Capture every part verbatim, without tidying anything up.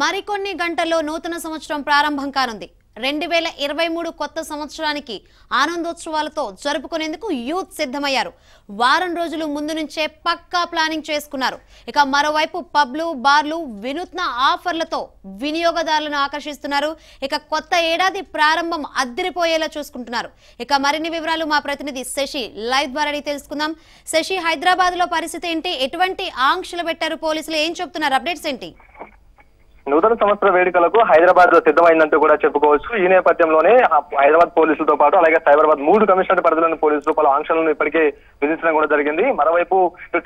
మరికొన్ని గంటల్లో నూతన సంవత్సరం ప్రారంభం కానుంది. రెండు వేల ఇరవై మూడు కొత్త సంవత్సరానికి ఆనందోత్సవాలతో జరుపుకునేందుకు యూత్ సిద్ధమయ్యారు. వారం రోజులు ముందు నుంచే పక్కా ప్లానింగ్ చేసుకున్నారు. ఇక మరోవైపు పబ్లు, బార్లు వినూత్న ఆఫర్లతో వినియోగదారులను ఆకర్షిస్తున్నారు. ఇక కొత్త ఏడాది ప్రారంభం అద్దరిపోయేలా చూసుకుంటున్నారు. ఇక మరిన్ని వివరాలు మా ప్రతినిధి శశి లైవ్ ద్వారా తెలుసుకుందాం. శశి, హైదరాబాద్ లో పరిస్థితి ఏంటి? ఎటువంటి ఆంక్షలు పెట్టారు పోలీసులు? ఏం చెప్తున్నారు? అప్డేట్స్ ఏంటి? నూతన సంవత్సర వేడుకలకు హైదరాబాద్ లో సిద్ధమైందంటూ కూడా చెప్పుకోవచ్చు. ఈ నేపథ్యంలోనే హైదరాబాద్ పోలీసులతో పాటు అలాగే సైబరాబాద్ మూడు కమిషనరేట్ పరిధిలోని పోలీసులు పలు ఆంక్షలను ఇప్పటికే విధించడం కూడా జరిగింది. మరోవైపు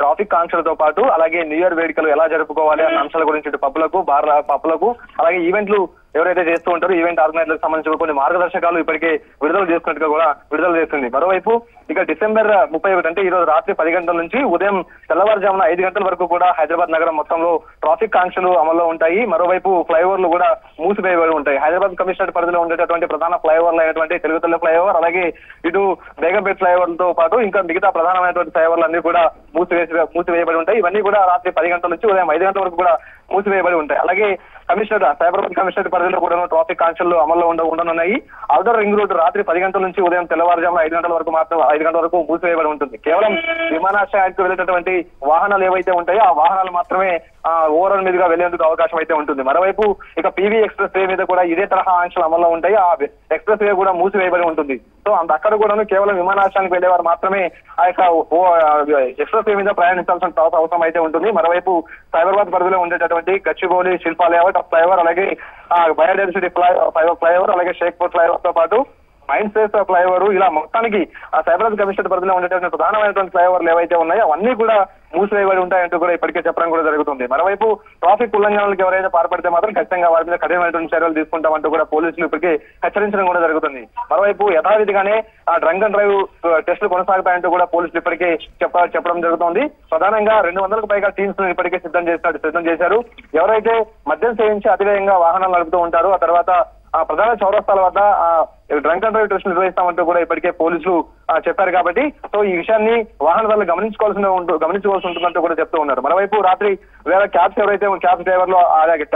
ట్రాఫిక్ ఆంక్షలతో పాటు అలాగే న్యూ ఇయర్ వేడుకలు ఎలా జరుపుకోవాలి అనే అంశాల గురించి పబ్బులకు, బార్ పబ్బులకు అలాగే ఈవెంట్లు ఎవరైతే చేస్తూ ఉంటారో ఈవెంట్ ఆర్గనైజర్లకు సంబంధించిన కొన్ని మార్గదర్శకాలు ఇప్పటికే విడుదల చేస్తున్నట్టుగా కూడా విడుదల చేస్తుంది. మరోవైపు ఇక డిసెంబర్ ముప్పై ఒకటి అంటే ఈ రోజు రాత్రి పది గంటల నుంచి ఉదయం తెల్లవారుజామున ఐదు గంటల వరకు కూడా హైదరాబాద్ నగరం మొత్తంలో ట్రాఫిక్ ఆంక్షలు అమల్లో ఉంటాయి. మరోవైపు ఫ్లైఓవర్లు కూడా మూసివేయబడి ఉంటాయి. హైదరాబాద్ కమిషనరేట్ పరిధిలో ఉండేటటువంటి ప్రధాన ఫ్లైఓవర్లు అయినటువంటి తెలుగుతల్లి ఫ్లైఓవర్ అలాగే ఇటు బేగంపేట్ ఫ్లైఓవర్లతో పాటు ఇంకా మిగతా ప్రధానమైనటువంటి ఫ్లైఓవర్లు అన్ని కూడా మూసివేసి మూసివేయబడి ఉంటాయి. ఇవన్నీ కూడా రాత్రి పది గంటల నుంచి ఉదయం ఐదు గంటల వరకు కూడా మూసివేయబడి ఉంటాయి. అలాగే కమిషనరేట్ సైబరాబాద్ కమిషనరేట్ పరిధిలో కూడా ట్రాఫిక్ ఆంక్షలు అమల్లో ఉండ ఉండనున్నాయి. అవుటర్ రింగ్ రోడ్ రాత్రి పది గంటల నుంచి ఉదయం తెల్లవారుజామున ఐదు గంటల వరకు మాత్రం ఐదు గంటల వరకు మూసివేయబడి ఉంటుంది. కేవలం విమానాశ్రయానికి వెళ్ళేటటువంటి వాహనాలు ఏవైతే ఉంటాయో ఆ వాహనాలు మాత్రమే ఓవరాల్ మీదుగా వెళ్లేందుకు అవకాశం అయితే ఉంటుంది. మరోవైపు ఇక పీవీ ఎక్స్ప్రెస్ వే మీద కూడా ఇదే తరహా ఆంక్షలు అమల్లో ఉంటాయి. ఆ ఎక్స్ప్రెస్ వే కూడా మూసివేయబడి ఉంటుంది. సో అంత అక్కడ కూడాను కేవలం విమానాశ్రయానికి వెళ్లేవారు మాత్రమే ఆ యొక్క ఎక్స్ప్రెస్ వే మీద ప్రయాణించాల్సిన అవసరం అయితే ఉంటుంది. మరోవైపు సైబరాబాద్ పరిధిలో ఉండేటటువంటి గచ్చిబౌలి శిల్పా లేఅవుట్ ఫ్లైఓవర్ అలాగే బయోడైవర్సిటీ ఫ్లై ఫ్లైఓవర్ అలాగే షేక్పూర్ ఫ్లైఓవర్ తో పాటు మైండ్ స్పేస్ ఫ్లైఓవర్ ఇలా మొత్తానికి ఆ సైబరాబాద్ కమిషనరేట్ పరిధిలో ఉండేటువంటి ప్రధానమైనటువంటి ఫ్లైఓవర్లు ఏవైతే ఉన్నాయో అవన్నీ కూడా మూసివేయబడి ఉంటాయంటూ కూడా ఇప్పటికే చెప్పడం కూడా జరుగుతుంది. మరోవైపు ట్రాఫిక్ ఉల్లంఘనలకు ఎవరైనా పాల్పడితే మాత్రం ఖచ్చితంగా వారి మీద కఠినమైనటువంటి చర్యలు తీసుకుంటామంటూ కూడా పోలీసులు ఇప్పటికే హెచ్చరించడం కూడా జరుగుతుంది. మరోవైపు యథావిధిగానే ఆ డ్రంక్ అండ్ డ్రైవ్ టెస్టులు కొనసాగుతాయంటూ కూడా పోలీసులు ఇప్పటికే చెప్ప చెప్పడం జరుగుతుంది. ప్రధానంగా రెండు వందలకు పైగా టీమ్స్ ను ఇప్పటికే సిద్ధం చేస్తారు సిద్ధం చేశారు. ఎవరైతే మద్యం సేవించి అతివేగంగా వాహనాలు నడుపుతూ ఉంటారో ఆ తర్వాత ఆ ప్రధాన చౌరస్తాల వద్ద ఆ డ్రంక్ అండ్ డ్రైవ్ టెస్ట్ నిర్వహిస్తామంటూ కూడా ఇప్పటికే పోలీసులు చెప్పారు. కాబట్టి సో ఈ విషయాన్ని వాహనదారులు గమనించుకోవాల్సిన గమనించుకోవాల్సి ఉంటుందంటూ కూడా చెప్తూ ఉన్నారు. మరోవైపు రాత్రి వేరే క్యాబ్స్ ఎవరైతే క్యాబ్ డ్రైవర్లు అలాగే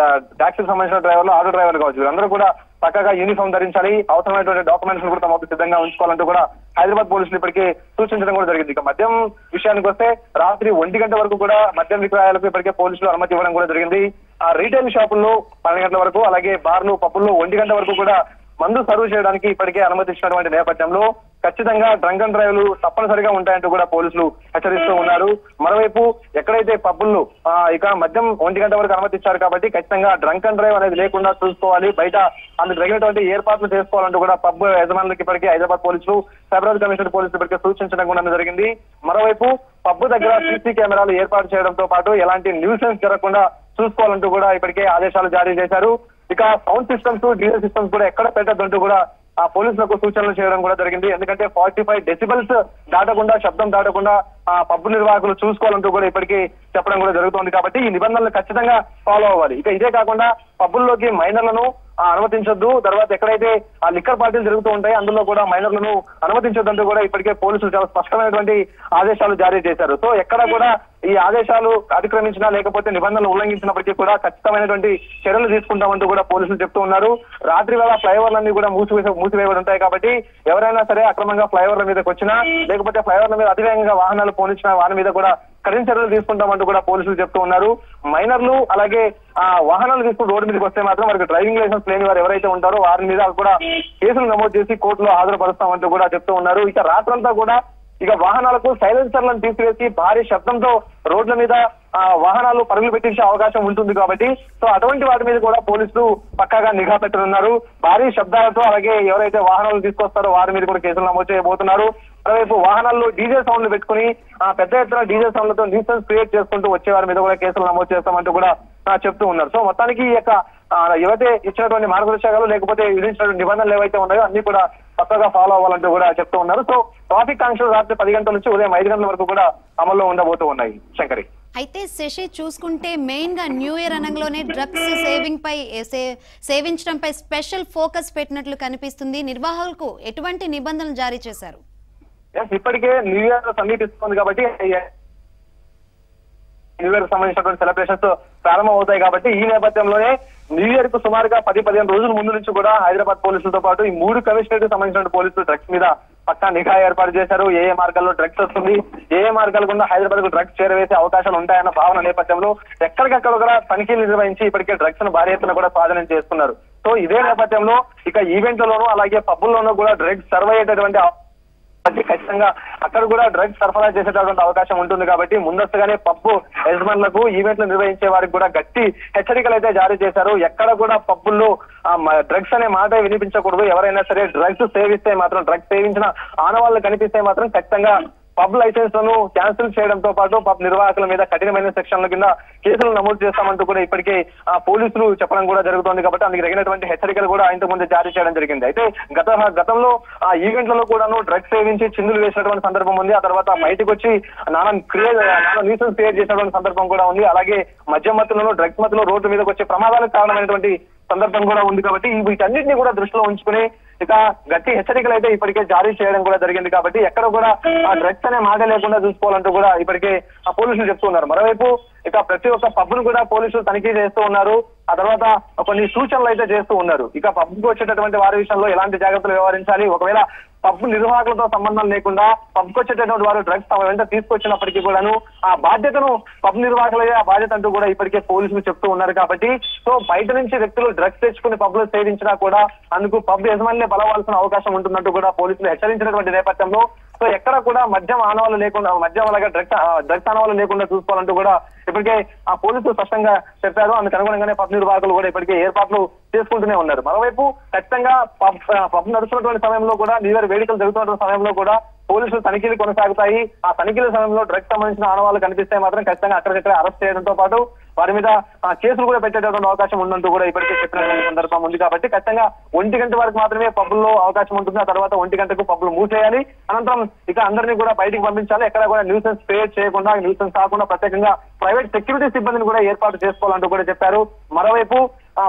ట్యాక్సీకి సంబంధించిన డ్రైవర్లు ఆటో డ్రైవర్లు కావచ్చు వీళ్ళందరూ కూడా పక్కగా యూనిఫామ్ ధరించాలి. అవసరమైనటువంటి డాక్యుమెంట్స్ కూడా తమ సిద్ధంగా ఉంచుకోవాలంటూ కూడా హైదరాబాద్ పోలీసులు ఇప్పటికే సూచించడం కూడా జరిగింది. ఇక మద్యం విషయానికి వస్తే రాత్రి ఒంటి గంట వరకు కూడా మద్యం విక్రయాలకు ఇప్పటికే పోలీసులు అనుమతి ఇవ్వడం కూడా జరిగింది. ఆ రీటైల్ షాపుల్లో పన్నెండు గంటల వరకు అలాగే బార్లు పబ్బుల్లో ఒంటి గంట వరకు కూడా మందు సర్వ్ చేయడానికి ఇప్పటికే అనుమతించినటువంటి నేపథ్యంలో ఖచ్చితంగా డ్రంక్ అండ్ డ్రైవ్లు తప్పనిసరిగా ఉంటాయంటూ కూడా పోలీసులు హెచ్చరిస్తూ ఉన్నారు. మరోవైపు ఎక్కడైతే పబ్బుల్లో ఇక మద్యం ఒంటి గంట వరకు అనుమతించారు కాబట్టి ఖచ్చితంగా డ్రంక్ అండ్ డ్రైవ్ అనేది లేకుండా చూసుకోవాలి. బయట అందుకు తగినటువంటి ఏర్పాట్లు చేసుకోవాలంటూ కూడా పబ్ యజమానులకు ఇప్పటికే హైదరాబాద్ పోలీసులు సైబరాబాద్ కమిషనరేట్ పోలీసులు ఇప్పటికే సూచించడం కూడా జరిగింది. మరోవైపు పబ్బు దగ్గర సీసీ కెమెరాలు ఏర్పాటు చేయడంతో పాటు ఎలాంటి న్యూసెన్స్ జరగకుండా చూసుకోవాలంటూ కూడా ఇప్పటికే ఆదేశాలు జారీ చేశారు. ఇక సౌండ్ సిస్టమ్స్, డీజే సిస్టమ్స్ కూడా ఎక్కడ పెట్టద్దంటూ కూడా ఆ పోలీసులకు సూచనలు చేయడం కూడా జరిగింది. ఎందుకంటే ఫార్టీ ఫైవ్ డెసిబల్స్ దాటకుండా శబ్దం దాటకుండా ఆ పబ్బు నిర్వాహకులు చూసుకోవాలంటూ కూడా ఇప్పటికీ చెప్పడం కూడా జరుగుతుంది. కాబట్టి ఈ నిబంధనలు ఖచ్చితంగా ఫాలో అవ్వాలి. ఇక ఇదే కాకుండా పబ్బుల్లోకి మైనర్లను అనుమతించొద్దు. తర్వాత ఎక్కడైతే ఆ లిక్కర్ పార్టీలు జరుగుతూ ఉంటాయి అందులో కూడా మైనర్లను అనుమతించొద్దంటూ కూడా ఇప్పటికే పోలీసులు చాలా స్పష్టమైనటువంటి ఆదేశాలు జారీ చేశారు. సో ఎక్కడ కూడా ఈ ఆదేశాలు అతిక్రమించినా లేకపోతే నిబంధనలు ఉల్లంఘించినప్పటికీ కూడా ఖచ్చితమైనటువంటి చర్యలు తీసుకుంటామంటూ కూడా పోలీసులు చెప్తూ ఉన్నారు. రాత్రి వేళ ఫ్లైఓవర్లన్నీ కూడా మూసివేసే మూసివేయబడి ఉంటాయి. కాబట్టి ఎవరైనా సరే అక్రమంగా ఫ్లైఓవర్ల మీదకి వచ్చినా లేకపోతే ఫ్లైఓవర్ల మీద అతివేగంగా వాహనాలు పోనిచ్చిన వారి మీద కూడా కఠిన చర్యలు తీసుకుంటామంటూ కూడా పోలీసులు చెప్తూ ఉన్నారు. మైనర్లు అలాగే ఆ వాహనాలు తీసుకుని రోడ్డు మీదకి వస్తే మాత్రం వారికి డ్రైవింగ్ లైసెన్స్ లేని వారు ఎవరైతే ఉంటారో వారి మీద కూడా కేసులు నమోదు చేసి కోర్టులో హాజరుపరుస్తామంటూ కూడా చెప్తూ ఉన్నారు. ఇక రాత్రంతా కూడా ఇక వాహనాలకు సైలెన్సర్లను తీసివేసి భారీ శబ్దంతో రోడ్ల మీద ఆ వాహనాలు పరుగులు పెట్టించే అవకాశం ఉంటుంది. కాబట్టి సో అటువంటి వాటి మీద కూడా పోలీసులు పక్కాగా నిఘా పెట్టనున్నారు. భారీ శబ్దాలతో అలాగే ఎవరైతే వాహనాలు తీసుకొస్తారో వారి మీద కూడా కేసులు నమోదు చేయబోతున్నారు. మరోవైపు వాహనాల్లో డీజే సౌండ్లు పెట్టుకుని ఆ పెద్ద ఎత్తున డీజే సౌండ్లతో న్యూసెన్స్ క్రియేట్ చేసుకుంటూ వచ్చే వారి మీద కూడా కేసులు నమోదు చేస్తామంటూ కూడా చెప్తూ ఉన్నారు. సో మొత్తానికి ఈ యొక్క ఎవరైతే ఇచ్చినటువంటి మార్గదర్శకాలు లేకపోతే విధించినటువంటి నిబంధనలు ఏవైతే ఉన్నాయో అన్ని కూడా పక్కగా ఫాలో అవ్వాలంటూ కూడా చెప్తూ ఉన్నారు. సో ట్రాఫిక్ ఆంక్షలు రాత్రి పది గంటల నుంచి ఉదయం ఐదు గంటల వరకు కూడా అమల్లో ఉండబోతూ ఉన్నాయి. శంకరి, అయితే శశి చూసుకుంటే మెయిన్ గా న్యూ ఇయర్ అనగానే డ్రగ్స్ సేవింగ్ పై సేవించడం పై స్పెషల్ ఫోకస్ పెట్టినట్లు కనిపిస్తుంది. నిర్వాహకులకు ఎటువంటి నిబంధనలు జారీ చేశారు? ఇప్పటికే న్యూ ఇయర్ సమీపిస్తుంది కాబట్టి న్యూ ఇయర్ సంబంధించినటువంటి సెలబ్రేషన్స్ ప్రారంభం అవుతాయి. కాబట్టి ఈ నేపథ్యంలోనే న్యూ ఇయర్ కు సుమారుగా పది పదిహేను రోజుల ముందు నుంచి కూడా హైదరాబాద్ పోలీసులతో పాటు ఈ మూడు కమిషనరేట్ సంబంధించిన పోలీసులు డ్రగ్స్ మీద పక్కా నిఘా ఏర్పాటు చేశారు. ఏ ఏ మార్గాల్లో డ్రగ్స్ వస్తుంది, ఏ ఏ మార్గాల గుండా హైదరాబాద్ కు డ్రగ్స్ చేరవేసే అవకాశాలు ఉంటాయన్న భావన నేపథ్యంలో ఎక్కడికక్కడ కూడా తనిఖీలు నిర్వహించి ఇప్పటికే డ్రగ్స్ ను భారీ ఎత్తున కూడా స్వాధీనం చేస్తున్నారు. సో ఇదే నేపథ్యంలో ఇక ఈవెంట్లలోనూ అలాగే పబ్బుల్లోనూ కూడా డ్రగ్స్ సర్వ్ అయ్యేటటువంటి ఖచ్చితంగా అక్కడ కూడా డ్రగ్స్ సరఫరా చేసేటటువంటి అవకాశం ఉంటుంది. కాబట్టి ముందస్తుగానే పబ్బు యజమానులకు, ఈవెంట్లు నిర్వహించే వారికి కూడా గట్టి హెచ్చరికలు అయితే జారీ చేశారు. ఎక్కడ కూడా పబ్బుల్లో డ్రగ్స్ అనే మాట వినిపించకూడదు. ఎవరైనా సరే డ్రగ్స్ సేవిస్తే మాత్రం, డ్రగ్స్ సేవించిన ఆనవాళ్లు కనిపిస్తే మాత్రం ఖచ్చితంగా పబ్ లైసెన్స్ లను క్యాన్సిల్ చేయడంతో పాటు పబ్ నిర్వాహకుల మీద కఠినమైన సెక్షన్ల కింద కేసులు నమోదు చేస్తామంటూ కూడా ఇప్పటికే పోలీసులు చెప్పడం కూడా జరుగుతోంది. కాబట్టి అందుకు తగినటువంటి హెచ్చరికలు కూడా ఇంతకు ముందు జారీ చేయడం జరిగింది. అయితే గత గతంలో ఆ ఈవెంట్లలో కూడాను డ్రగ్స్ సేవించి చిందులు వేసినటువంటి సందర్భం ఉంది. ఆ తర్వాత బయటకు వచ్చి నానా క్రియేట్ నానా న్యూసెన్స్ క్రియేట్ చేసినటువంటి సందర్భం కూడా ఉంది. అలాగే మద్యం మత్తులను, డ్రగ్స్ మత్తులో రోడ్డు మీదకి వచ్చే ప్రమాదాలకు కారణమైనటువంటి సందర్భం కూడా ఉంది. కాబట్టి వీటన్నిటిని కూడా దృష్టిలో ఉంచుకుని ఇక గట్టి హెచ్చరికలు అయితే ఇప్పటికే జారీ చేయడం కూడా జరిగింది. కాబట్టి ఎక్కడ కూడా ఆ డ్రగ్స్ అనే మాట లేకుండా చూసుకోవాలంటూ కూడా ఇప్పటికే ఆ పోలీసులు చెప్తున్నారు. మరోవైపు ఇక ప్రతి ఒక్క పబ్బును కూడా పోలీసులు తనిఖీ చేస్తూ ఉన్నారు. ఆ తర్వాత కొన్ని సూచనలు అయితే చేస్తూ ఉన్నారు. ఇక పబ్కు వచ్చేటటువంటి వారి విషయంలో ఎలాంటి జాగ్రత్తలు వ్యవహరించాలి, ఒకవేళ పబ్ నిర్వాహకులతో సంబంధం లేకుండా పబ్కి వచ్చేటటువంటి వారు డ్రగ్స్ తమ వెంట తీసుకొచ్చినప్పటికీ కూడాను ఆ బాధ్యతను పబ్ నిర్వాహకులే ఆ బాధ్యత అంటూ కూడా ఇప్పటికే పోలీసులు చెప్తూ ఉన్నారు. కాబట్టి సో బయట నుంచి వ్యక్తులు డ్రగ్స్ తెచ్చుకుని పబ్లో సేవించినా కూడా అందుకు పబ్ యజమానులే బలవాల్సిన అవకాశం ఉంటుందంటూ కూడా పోలీసులు హెచ్చరించినటువంటి నేపథ్యంలో సో ఎక్కడ కూడా మద్యం ఆనవాళ్ళు లేకుండా, మద్యం అలాగే డ్రగ్స్ డ్రగ్స్ ఆనవాళ్ళు లేకుండా చూసుకోవాలంటూ కూడా ఇప్పటికే ఆ పోలీసులు స్పష్టంగా చెప్పారు. అందుకు అనుగుణంగానే పబ్ నిర్వాహకులు కూడా ఇప్పటికే ఏర్పాట్లు చేసుకుంటూనే ఉన్నారు. మరోవైపు ఖచ్చితంగా పబ్ పబ్ నడుస్తున్నటువంటి సమయంలో కూడా, న్యూ ఇయర్ వేడుకలు జరుగుతున్నటువంటి సమయంలో కూడా పోలీసులు తనిఖీలు కొనసాగుతాయి. ఆ తనిఖీల సమయంలో డ్రగ్స్ సంబంధించిన ఆనవాళ్ళు కనిపిస్తే మాత్రం ఖచ్చితంగా అక్కడికక్కడ అరెస్ట్ చేయడంతో పాటు వారి మీద కేసులు కూడా పెట్టేటటువంటి అవకాశం ఉందంటూ కూడా ఇప్పటికే చెప్పినటువంటి సందర్భం ఉంది. కాబట్టి ఖచ్చితంగా ఒంటి గంట వరకు మాత్రమే పబ్బుల్లో అవకాశం ఉంటుంది. ఆ తర్వాత ఒంటి గంటకు పబ్బులు మూసేయాలి. అనంతరం ఇక అందరినీ కూడా బయటికి పంపించాలి. ఎక్కడ కూడా న్యూసెన్స్ క్రియేట్ చేయకుండా, న్యూసెన్స్ కాకుండా ప్రత్యేకంగా ప్రైవేట్ సెక్యూరిటీ సిబ్బందిని కూడా ఏర్పాటు చేసుకోవాలంటూ కూడా చెప్పారు. మరోవైపు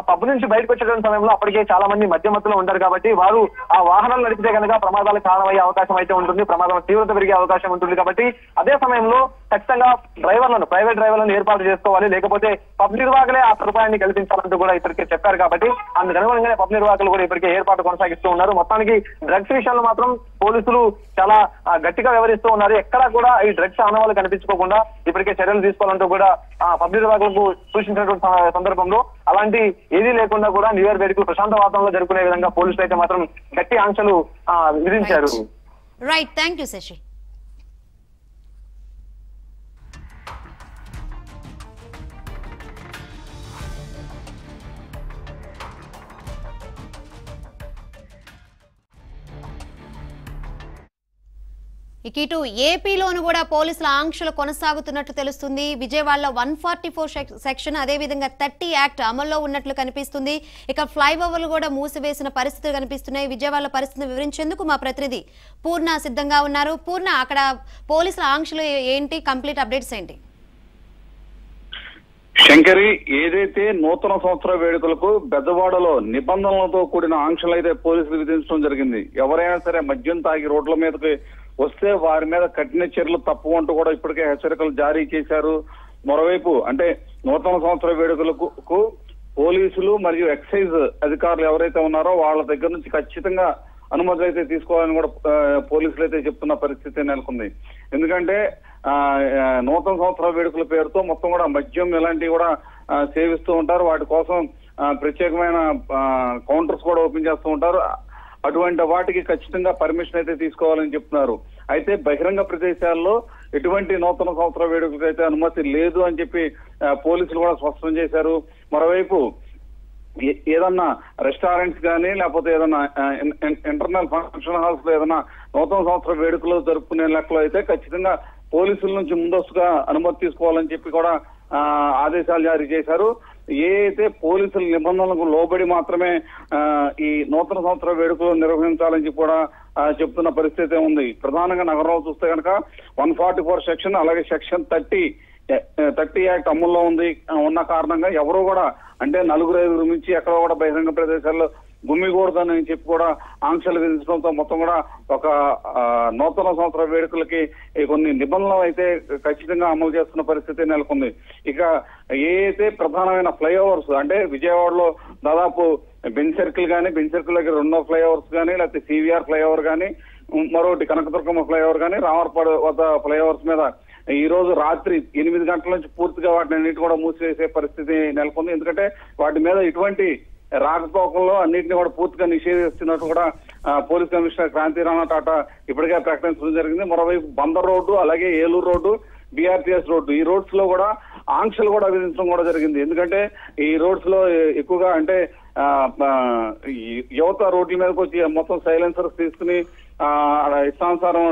పబ్బు నుంచి బయటకు వచ్చేటువంటి సమయంలో అప్పటికే చాలా మంది మధ్యమత్తులో ఉంటారు. కాబట్టి వారు ఆ వాహనాలు నడిపితే కనుక ప్రమాదాలకు కారణమయ్యే అవకాశం అయితే ఉంటుంది, ప్రమాదం తీవ్రత పెరిగే అవకాశం ఉంటుంది. కాబట్టి అదే సమయంలో ఖచ్చితంగా డ్రైవర్లను, ప్రైవేట్ డ్రైవర్లను ఏర్పాటు చేసుకోవాలి. లేకపోతే పబ్ నిర్వాహకులే ఆ సదుపాయాన్ని కల్పించాలంటూ కూడా ఇప్పటికే చెప్పారు. కాబట్టి అందుకనుగుణంగానే పబ్ నిర్వాహకులు కూడా ఇప్పటికే ఏర్పాటు కొనసాగిస్తూ ఉన్నారు. మొత్తానికి డ్రగ్స్ విషయంలో మాత్రం పోలీసులు చాలా గట్టిగా వ్యవహరిస్తూ ఉన్నారు. ఎక్కడా కూడా ఈ డ్రగ్స్ ఆనవాళ్లు కనిపించుకోకుండా ఇప్పటికే చర్యలు తీసుకోవాలంటూ కూడా ఆ పబ్ నిర్వాహకులకు సూచించినటువంటి సందర్భంలో అలాంటి ఏదీ లేకుండా కూడా న్యూ ఇయర్ వేడుకలు ప్రశాంత వాతావరణంలో జరుపుకునే విధంగా పోలీసులు అయితే మాత్రం గట్టి ఆంక్షలు విధించారు. Right, thank you Sasi. ఇటు ఏపీలోను కూడా పోలీసుల ఆంక్షలు కొనసాగుతున్నట్లు తెలుస్తుంది. విజయవాడలో వన్ ఫార్టీ ఫోర్ సెక్షన్, అదేవిధంగా థర్టీ యాక్ట్ అమల్లో ఉన్నట్లు కనిపిస్తుంది. ఇక ఫ్లైఓవర్లు కూడా మూసివేసిన పరిస్థితులు కనిపిస్తున్నాయి. విజయవాడలో పరిస్థితిని వివరించేందుకు మా ప్రతినిధి పూర్ణ సిద్ధంగా ఉన్నారు. పూర్ణ, అక్కడ పోలీసుల ఆంక్షలు ఏంటి, కంప్లీట్ అప్డేట్స్ ఏంటి? శంకరి, ఏదైతే నూతన సంవత్సర వేడుకలకు బెజవాడలో నిబంధనలతో కూడిన ఆంక్షలు అయితే పోలీసులు విధించడం జరిగింది. ఎవరైనా సరే మద్యం తాగి రోడ్ల మీదకి వస్తే వారి మీద కఠిన చర్యలు తప్పు అంటూ కూడా ఇప్పటికే హెచ్చరికలు జారీ చేశారు. మరోవైపు అంటే నూతన సంవత్సర వేడుకలకు పోలీసులు మరియు ఎక్సైజ్ అధికారులు ఎవరైతే ఉన్నారో వాళ్ళ దగ్గర నుంచి ఖచ్చితంగా అనుమతులు అయితే తీసుకోవాలని కూడా పోలీసులు అయితే చెప్తున్న పరిస్థితి నెలకొంది. ఎందుకంటే ఆ నూతన సంవత్సర వేడుకల పేరుతో మొత్తం కూడా మద్యం ఇలాంటివి కూడా సేవిస్తూ ఉంటారు. వాటి కోసం ప్రత్యేకమైన కౌంటర్స్ కూడా ఓపెన్ చేస్తూ ఉంటారు. అటువంటి వాటికి ఖచ్చితంగా పర్మిషన్ అయితే తీసుకోవాలని చెప్తున్నారు. అయితే బహిరంగ ప్రదేశాల్లో ఎటువంటి నూతన సంవత్సర వేడుకలకు అయితే అనుమతి లేదు అని చెప్పి పోలీసులు కూడా స్పష్టం చేశారు. మరోవైపు ఏదన్నా రెస్టారెంట్స్ కానీ లేకపోతే ఏదన్నా ఇంటర్నల్ ఫంక్షన్ హాల్స్ లో ఏదన్నా నూతన సంవత్సర వేడుకలు జరుపుకునే లెక్కలో అయితే ఖచ్చితంగా పోలీసుల నుంచి ముందస్తుగా అనుమతి తీసుకోవాలని చెప్పి కూడా ఆదేశాలు జారీ చేశారు. ఏ అయితే పోలీసుల నిబంధనలకు లోబడి మాత్రమే ఈ నూతన సంవత్సర వేడుకలు నిర్వహించాలని చెప్పి కూడా చెప్తున్న పరిస్థితి ఉంది. ప్రధానంగా నగరంలో చూస్తే కనుక వన్ ఫార్టీ ఫోర్ సెక్షన్ అలాగే section thirty Taktia, Tamula on the Ona Karnanga, Yavroda, and then Alugre, Rumichi, Akroda, Baisanga Predesel, Gumigordan and Chipora, Angel Vinsonta, Motomara, Toka, Northern South Vericlaki, Egoni, Nibala, Kachitanga, Amoljasna Perset and Alconi, Ika, Yete, Pratana and a flyovers, and Vijay Orlo, Dalapo, Bin Circle Gani, Bin Circle like Runda flyovers Gani, at the C V R flyover Gani, Moro, the Kanakakama flyover Gani, Ramar Pada flyovers Meda. ఈ రోజు రాత్రి ఎనిమిది గంటల నుంచి పూర్తిగా వాటిని అన్నిటి కూడా మూసివేసే పరిస్థితి నెలకొంది ఎందుకంటే వాటి మీద ఇటువంటి రాకపోకల్లో అన్నిటిని కూడా పూర్తిగా నిషేధిస్తున్నట్టు కూడా పోలీస్ కమిషనర్ క్రాంతిరామ టాటా ఇప్పటికే ప్రకటించడం జరిగింది మరోవైపు బందర్ రోడ్డు అలాగే ఏలూరు రోడ్డు బీఆర్టీఎస్ రోడ్డు ఈ రోడ్స్ లో కూడా ఆంక్షలు కూడా విధించడం కూడా జరిగింది ఎందుకంటే ఈ రోడ్స్ లో ఎక్కువగా అంటే యువత రోడ్ల మీదకి వచ్చి మొత్తం సైలెన్సర్స్ తీసుకుని ఇష్టానుసారం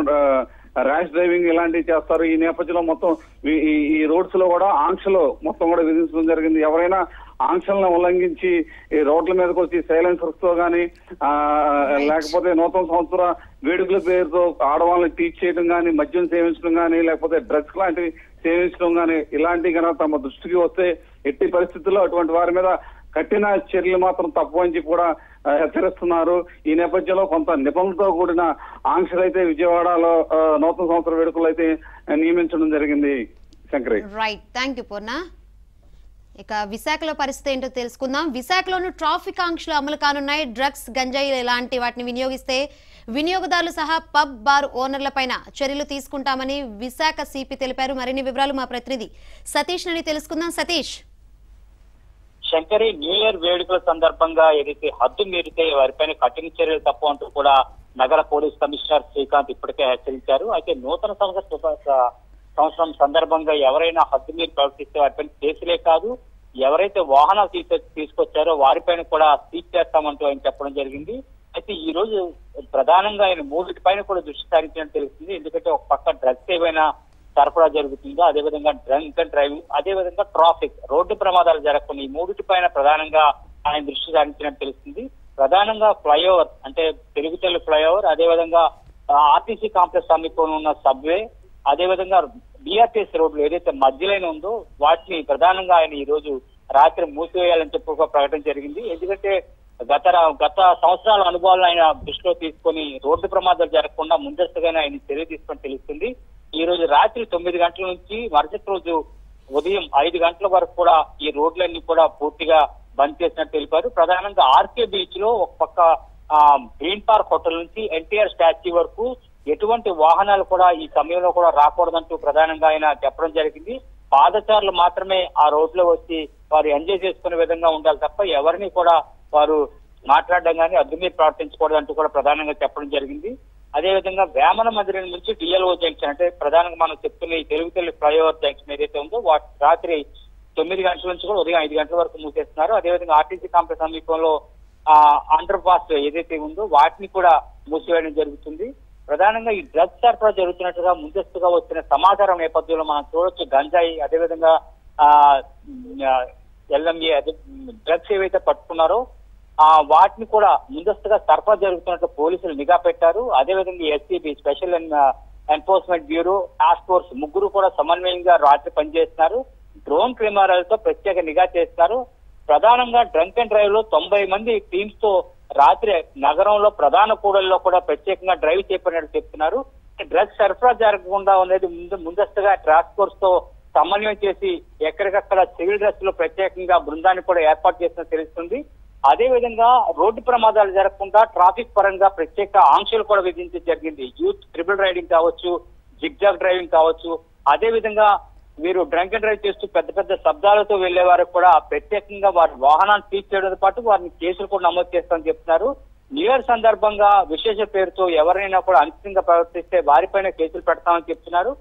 Rash driving Elandi Chasari in Apachilo Moto E roads Loda, Angelo, Motomada Visins in the Avarena, Angel Olanginchi, a road Lamercochi, Silence for Sogani, uh Lakpode, Noton Sonsura, Vidal Bezo, Arwan Teach Changani, Majun Savings Tungani, like for the dress client, savings tungani, Ilanti Ganatama Dustriose, Eti Persitula at one Varmeda, Katina Chirlimatron Tapuanji Pura. Heterosunaru, in Apajalo Conta, Nepalto Gudina, Anshite, Vijayawada, Northern South Vertical, and even Chundar in the Sankari. Right, thank you, Purna. Eka Visaklo Paristain to Telskuna, Visaklo, traffic Anshla, Amalkanai, drugs, Ganjai, Elanti, Vatni Vinyogi, Vinyogudalu Saha, Pub Bar, Owner Lapaina, Cherilutis Kuntamani, Visaka C P Telperu, Marini Vibraluma Pratridi, Satish Nari Telskuna, Satish. Shankari near Vedicus under Panga, Erite, Hatu Mirite, or Penny cutting cherry upon to Pula, Nagara Police Commissioner, Srikanth, Purka, Chericharu. I can note some of the sounds from Sandarbanga, Yavarena, Hatimir, Persis, or Penn, Tesile Kadu, Yavarate, Wahana, Pisco, Warpen, Pula, Seeker, someone to interpret Jerindi. I see Eros, Pradananga, and Mood Pineapple, the Shari and Telesi, indicator of Paka Dragsevena. Sarpara Jarvitinga, they were in a drunk and driving, other than the traffic, road to Pramada Jarakoni, moved to Pina Pradananga and British Antina Telesindi, Pradananga flyover, and a perivital flyover, Adevadanga R T C complex Samikona subway, Adevadanga B R T S road ladies and Majilanondo, Watli, Pradananga and Iroju, Rathar Musuel and Tepuka Pratan Jerindi, educated Gatara, Gata, Sansal, Anubala and Bishop Pony, road to Pramada Jarakona, Mundasagana and Series from Telesindi. ఈ రోజు రాత్రి తొమ్మిది గంటల నుంచి మరుసటి రోజు ఉదయం ఐదు గంటల వరకు కూడా ఈ రోడ్లన్నీ కూడా పూర్తిగా బంద్ చేసినట్టు తెలిపారు ప్రధానంగా ఆర్కే బీచ్ లో ఒక పక్క గ్రీన్ పార్క్ హోటల్ నుంచి ఎన్టీఆర్ స్టాచ్యూ వరకు ఎటువంటి వాహనాలు కూడా ఈ సమయంలో కూడా రాకూడదంటూ ప్రధానంగా ఆయన చెప్పడం జరిగింది పాదచారులు మాత్రమే ఆ రోడ్లో వచ్చి వారు ఎంజాయ్ చేసుకునే విధంగా ఉండాలి తప్ప ఎవరిని కూడా వారు మాట్లాడడం గానీ అదుమే ప్రార్థించకూడదంటూ కూడా ప్రధానంగా చెప్పడం జరిగింది అదే విధంగా వేమన మందిరం నుంచి డిఎల్ఓ జంక్షన్ అంటే ప్రధానంగా మనం చెప్తున్న ఈ తెలుగుతల్లి ఫ్లైఓవర్ జంక్షన్ ఏదైతే ఉందో వాటి రాత్రి తొమ్మిది గంటల నుంచి కూడా ఉదయం ఐదు గంటల వరకు మూసేస్తున్నారు అదేవిధంగా ఆర్టీసీ కాంప్లెక్స్ సమీపంలో అండర్ పాస్ ఏదైతే ఉందో వాటిని కూడా మూసివేయడం జరుగుతుంది ప్రధానంగా ఈ డ్రగ్ సరఫరా జరుగుతున్నట్టుగా ముందస్తుగా వచ్చిన సమాచారం నేపథ్యంలో మనం చూడొచ్చు గంజాయి అదేవిధంగా ఎల్ఎంఏ డ్రగ్స్ ఏవైతే పట్టుకున్నారో ఆ వాటిని కూడా ముందస్తుగా సరఫరా జరుగుతున్నట్టు పోలీసులు నిఘా పెట్టారు అదే విధంగా SCB special enforcement bureau task force ముగ్గురు కూడా సమన్వయంగా రాత్రి పనిచేస్తున్నారు డ్రోన్ కెమెరాలతో ప్రత్యేక నిఘా చేస్తున్నారు ప్రధానంగా డ్రంక్ అండ్ డ్రైవ్ లో తొంభై మంది టీమ్స్ తో రాత్రి నగరంలో ప్రధాన కూడల్లో కూడా ప్రత్యేకంగా డ్రైవ్ చేపట్టినట్టు చెప్తున్నారు డ్రగ్స్ సరఫరా జరగకుండా అనేది ముందు ముందస్తుగా టాస్క్ ఫోర్స్ తో సమన్వయం చేసి ఎక్కడికక్కడ సివిల్ డ్రెస్ లో ప్రత్యేకంగా బృందాన్ని కూడా ఏర్పాటు చేసినట్టు తెలుస్తుంది అదే విధంగా రోడ్డు ప్రమాదాలు జరగకుండా ట్రాఫిక్ పరంగా ప్రత్యేక ఆంక్షలు కూడా విధించడం జరిగింది యూత్ ట్రిపుల్ రైడింగ్ కావచ్చు జిగ్జాగ్ డ్రైవింగ్ కావచ్చు అదే విధంగా వీరు డ్రంక్ అండ్ డ్రైవ్ చేస్తూ పెద్ద పెద్ద శబ్దాలతో వెళ్లే వారు కూడా ప్రత్యేకంగా వారి వాహనాన్ని సీజ్ చేయడంతో పాటు వారిని కేసులు కూడా నమోదు చేస్తామని చెప్తున్నారు న్యూ ఇయర్ సందర్భంగా విశేష పేరుతో ఎవరైనా కూడా అనుచితంగా ప్రవర్తిస్తే వారిపైన కేసులు పెడతామని చెప్తున్నారు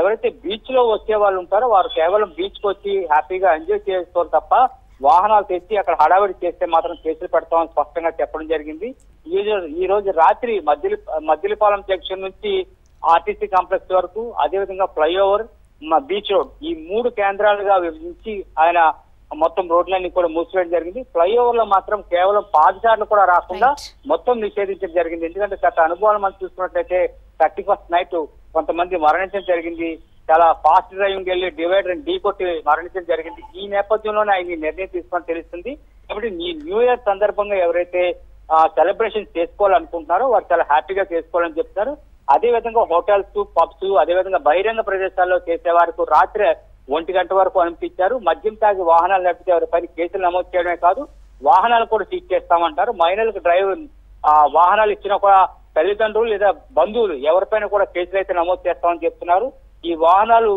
ఎవరైతే బీచ్ లో వచ్చే వాళ్ళు ఉంటారో వారు కేవలం బీచ్ కు వచ్చి హ్యాపీగా ఎంజాయ్ చేస్తారు తప్ప వాహనాలు తెచ్చి అక్కడ హడావిడి చేస్తే మాత్రం కేసులు పెడతామని స్పష్టంగా చెప్పడం జరిగింది ఈ రోజు రాత్రి మద్దిలి మద్దిలిపాలెం జంక్షన్ నుంచి ఆర్టీసీ కాంప్లెక్స్ వరకు అదేవిధంగా ఫ్లైఓవర్ బీచ్ రోడ్ ఈ మూడు కేంద్రాలుగా విభజించి ఆయన మొత్తం రోడ్లన్నీ కూడా మూసివేయడం జరిగింది ఫ్లైఓవర్ లో మాత్రం కేవలం పాదచారులు కూడా రాకుండా మొత్తం నిషేధించడం జరిగింది ఎందుకంటే గత అనుభవాలు మనం చూసుకున్నట్లయితే థర్టీ ఫస్ట్ నైట్ కొంతమంది మరణించడం జరిగింది చాలా ఫాస్ట్ డ్రైవింగ్ వెళ్ళి డివైడర్ అండ్ డీ కొట్టి మరణించడం జరిగింది. ఈ నేపథ్యంలోనే ఆయన నిర్ణయం తీసుకొని తెలుస్తుంది. కాబట్టి ఈ న్యూ ఇయర్ సందర్భంగా ఎవరైతే సెలబ్రేషన్ చేసుకోవాలనుకుంటున్నారో వారు చాలా హ్యాపీగా చేసుకోవాలని చెప్తారు. అదేవిధంగా హోటల్స్, పబ్స్, అదేవిధంగా బహిరంగ ప్రదేశాల్లో చేసే వరకు రాత్రి ఒంటి గంట వరకు అనుమతించారు. మద్యం తాగి వాహనాలు నడిపితే ఎవరిపైన కేసులు నమోదు చేయడమే కాదు, వాహనాలు కూడా సీజ్ చేస్తామంటారు. మైనర్లకు డ్రైవ్ వాహనాలు ఇచ్చిన కూడా తల్లిదండ్రులు లేదా బంధువులు ఎవరిపైన కూడా కేసులు అయితే నమోదు చేస్తామని చెప్తున్నారు. ఈ వాహనాలు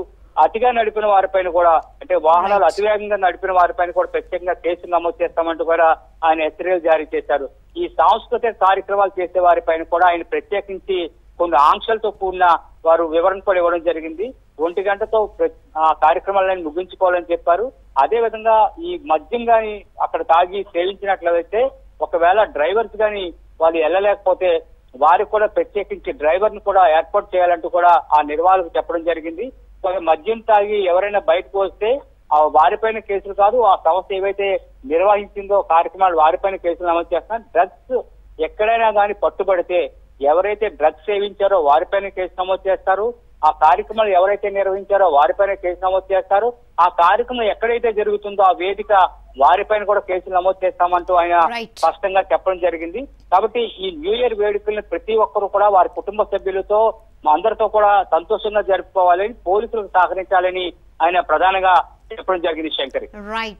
అతిగా నడిపిన వారిపైన కూడా, అంటే వాహనాలు అతివేగంగా నడిపిన వారిపైన కూడా ప్రత్యేకంగా కేసులు నమోదు చేస్తామంటూ కూడా ఆయన హెచ్చరికలు జారీ చేశారు. ఈ సాంస్కృతిక కార్యక్రమాలు చేసే వారిపైన కూడా ఆయన ప్రత్యేకించి కొన్ని ఆంక్షలతో కూడిన వారు వివరణ కూడా ఇవ్వడం జరిగింది. ఒంటి గంటతో ఆ కార్యక్రమాలను ముగించుకోవాలని చెప్పారు. అదేవిధంగా ఈ మద్యం గాని అక్కడ తాగి సేవించినట్లయితే, ఒకవేళ డ్రైవర్స్ గాని వాళ్ళు వెళ్ళలేకపోతే వారికి కూడా ప్రత్యేకించి డ్రైవర్ ను కూడా ఏర్పాటు చేయాలంటూ కూడా ఆ నిర్వాహకులకు చెప్పడం జరిగింది. మద్యం తాగి ఎవరైనా బయటకు వస్తే ఆ వారిపైన కేసులు కాదు, ఆ సంస్థ ఏవైతే నిర్వహించిందో కార్యక్రమాలు వారిపైన కేసులు నమోదు చేస్తున్నారు. డ్రగ్స్ ఎక్కడైనా కానీ పట్టుబడితే ఎవరైతే డ్రగ్స్ సేవించారో వారిపైన కేసు నమోదు చేస్తారు. ఆ కార్యక్రమాలు ఎవరైతే నిర్వహించారో వారిపైన కేసు నమోదు చేస్తారు. ఆ కార్యక్రమం ఎక్కడైతే జరుగుతుందో ఆ వేదిక వారిపైన కూడా కేసులు నమోదు చేస్తామంటూ ఆయన స్పష్టంగా చెప్పడం జరిగింది. కాబట్టి ఈ న్యూ ఇయర్ వేడుకలను ప్రతి ఒక్కరు కూడా వారి కుటుంబ సభ్యులతో అందరితో కూడా సంతోషంగా జరుపుకోవాలని, పోలీసులకు సహకరించాలని ఆయన ప్రధానంగా చెప్పడం జరిగింది శంకర్.